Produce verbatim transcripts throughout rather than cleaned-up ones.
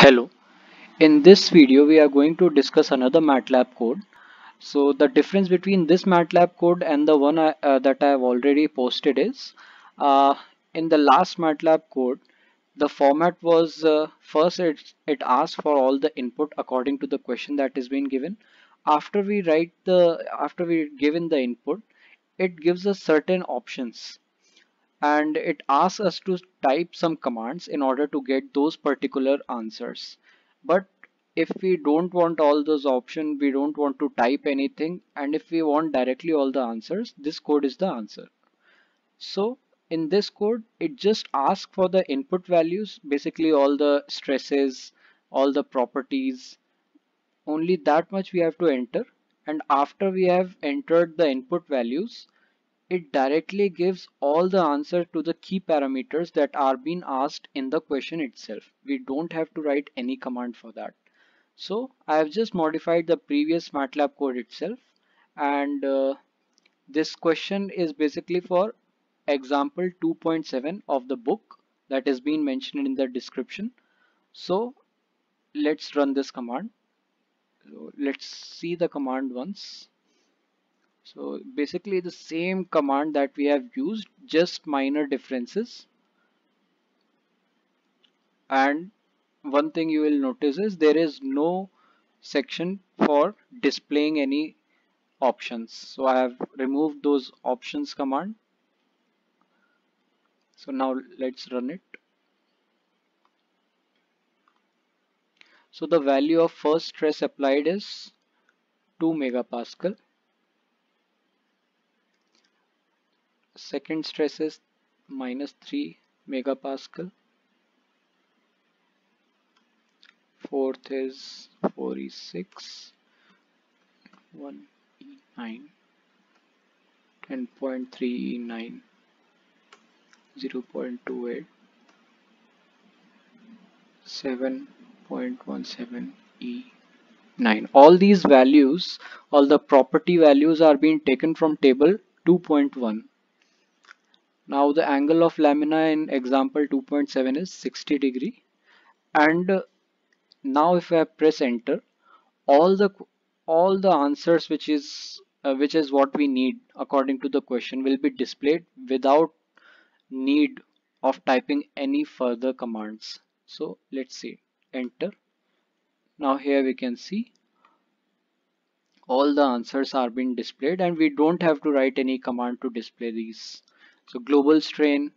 Hello, in this video we are going to discuss another MATLAB code. So the difference between this MATLAB code and the one I, uh, that I have already posted is uh, in the last MATLAB code the format was uh, first it, it asks for all the input according to the question that is being given. After we write the after we given the input, it gives us certain options and it asks us to type some commands in order to get those particular answers. But if we don't want all those options, we don't want to type anything, and if we want directly all the answers, this code is the answer. So in this code, it just asks for the input values, basically all the stresses, all the properties, only that much we have to enter. And after we have entered the input values, it directly gives all the answer to the key parameters that are being asked in the question itself. We don't have to write any command for that. So I have just modified the previous MATLAB code itself, and uh, this question is basically for example two point seven of the book that has been mentioned in the description. So let's run this command. So let's see the command once. So basically the same command that we have used, just minor differences. And one thing you will notice is there is no section for displaying any options. So I have removed those options command. So now let's run it. So the value of first stress applied is two megapascal. Second stress is minus three megapascal. Fourth is four E six, one E nine, ten point three E nine, zero point two eight, seven point one seven E nine. All these values, all the property values are being taken from table two point one. Now the angle of lamina in example two point seven is sixty degree, and now if I press enter, all the all the answers which is uh, which is what we need according to the question will be displayed without need of typing any further commands. So let's see, enter. Now here we can see all the answers are being displayed and we don't have to write any command to display these. So global strain,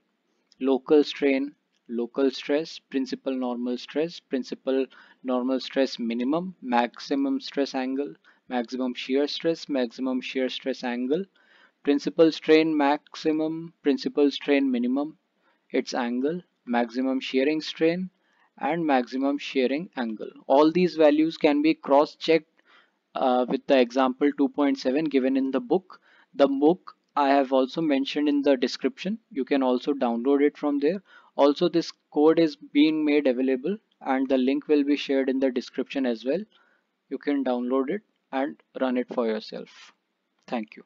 local strain, local stress, principal normal stress, principal normal stress minimum, maximum stress angle, maximum shear stress, maximum shear stress angle, principal strain maximum, principal strain minimum, its angle, maximum shearing strain, and maximum shearing angle. All these values can be cross-checked uh, with the example two point seven given in the book. The book I have also mentioned in the description. You can also download it from there. Also, this code is being made available and the link will be shared in the description as well. You can download it and run it for yourself. Thank you.